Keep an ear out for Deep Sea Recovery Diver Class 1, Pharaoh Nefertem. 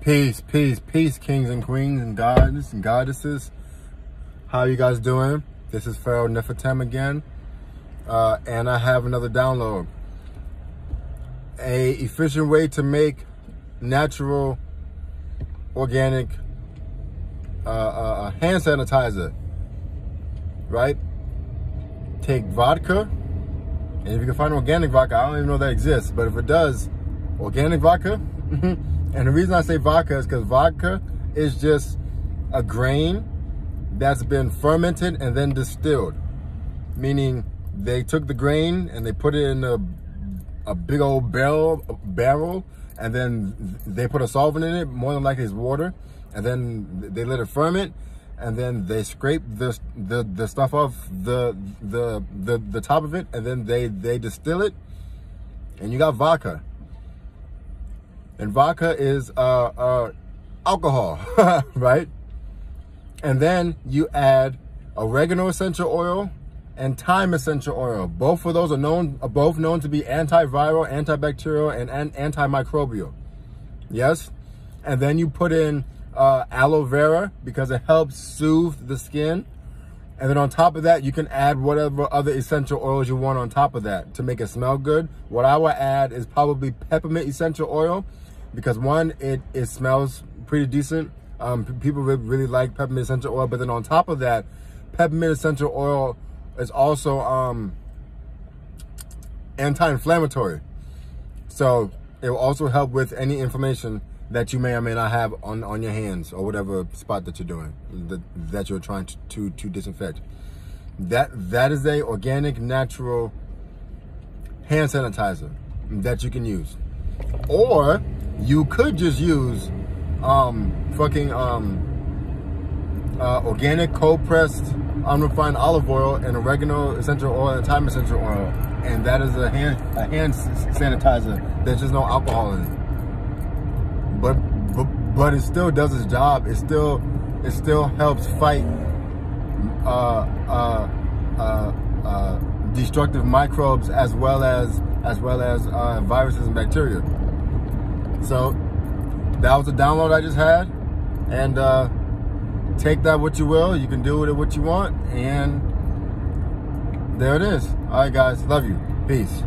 Peace, peace, peace, kings and queens and gods and goddesses. How you guys doing? This is Pharaoh Nefertem again, and I have another download. An efficient way to make natural, organic hand sanitizer, right? Take vodka, and if you can find organic vodka, I don't even know that exists, but if it does, organic vodka. And the reason I say vodka is because vodka is just a grain that's been fermented and then distilled. Meaning they took the grain and they put it in a big old barrel, and then they put a solvent in it, more than likely it's water, and then they let it ferment, and then they scrape the stuff off the top of it, and then they distill it, and you got vodka. And vodka is alcohol, right? And then you add oregano essential oil and thyme essential oil. Both of those are both known to be antiviral, antibacterial, and antimicrobial. Yes? And then you put in aloe vera because it helps soothe the skin. And then on top of that, you can add whatever other essential oils you want on top of that to make it smell good. What I would add is probably peppermint essential oil, because one, it smells pretty decent. People really like peppermint essential oil, but then on top of that, peppermint essential oil is also anti-inflammatory. So it will also help with any inflammation that you may or may not have on your hands or whatever spot that you're doing, that you're trying to disinfect. That is a organic, natural hand sanitizer that you can use. Or you could just use organic cold pressed unrefined olive oil and oregano essential oil and thyme essential oil, and that is a hand sanitizer. There's just no alcohol in it, but it still does its job. It still helps fight destructive microbes as well as viruses and bacteria. So that was a download I just had, and take that what you will. You can do with it what you want, and there it is. All right, guys, love you. Peace.